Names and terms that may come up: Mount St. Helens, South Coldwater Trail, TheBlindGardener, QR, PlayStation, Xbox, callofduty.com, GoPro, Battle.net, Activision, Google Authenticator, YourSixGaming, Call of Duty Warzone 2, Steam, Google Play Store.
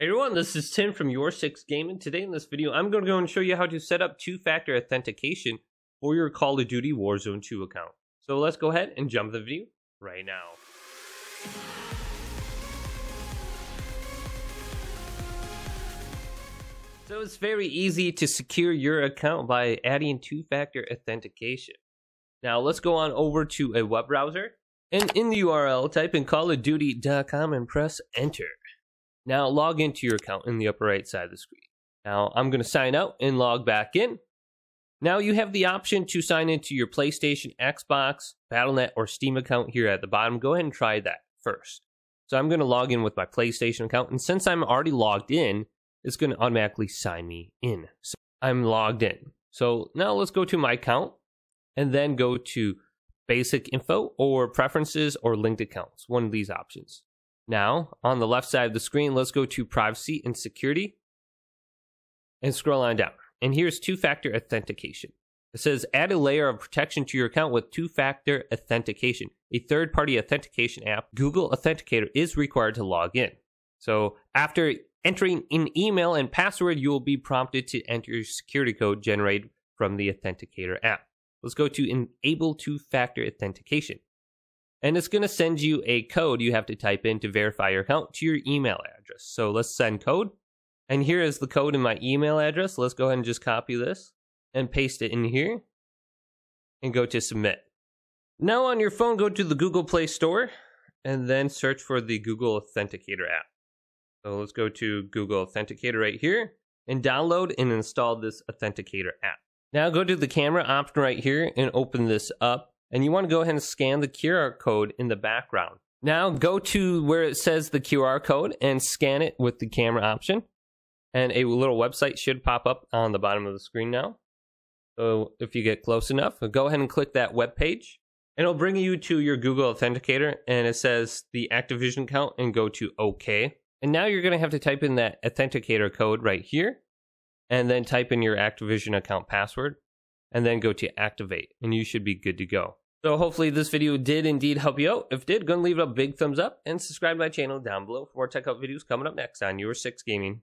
Hey everyone, this is Tim from YourSixGaming. Today in this video, I'm going to go and show you how to set up two-factor authentication for your Call of Duty Warzone 2 account. So let's go ahead and jump the video right now. So it's very easy to secure your account by adding two-factor authentication. Now let's go on over to a web browser, and in the URL, type in callofduty.com and press enter. Now log into your account in the upper right side of the screen. Now I'm going to sign out and log back in. Now you have the option to sign into your PlayStation, Xbox, Battle.net, or Steam account here at the bottom. Go ahead and try that first. So I'm going to log in with my PlayStation account, and since I'm already logged in, it's going to automatically sign me in. So I'm logged in. So now let's go to my account and then go to basic info or preferences or linked accounts, one of these options. Now, on the left side of the screen, let's go to Privacy and Security and scroll on down. And here's two-factor authentication. It says add a layer of protection to your account with two-factor authentication. A third-party authentication app, Google Authenticator, is required to log in. So after entering an email and password, you will be prompted to enter your security code generated from the Authenticator app. Let's go to Enable Two-Factor Authentication. And it's going to send you a code you have to type in to verify your account to your email address. So let's send code. And here is the code in my email address. Let's go ahead and just copy this and paste it in here and go to submit. Now on your phone, go to the Google Play Store and then search for the Google Authenticator app. So let's go to Google Authenticator right here and download and install this Authenticator app. Now go to the camera option right here and open this up. And you want to go ahead and scan the QR code in the background. Now go to where it says the QR code and scan it with the camera option. And a little website should pop up on the bottom of the screen now. So if you get close enough, go ahead and click that web page. And it'll bring you to your Google Authenticator. And it says the Activision account and go to OK. And now you're going to have to type in that Authenticator code right here. And then type in your Activision account password. And then go to activate. And you should be good to go. So hopefully this video did indeed help you out. If it did, go and leave it a big thumbs up and subscribe to my channel down below for more tech help videos coming up next on YourSixGaming.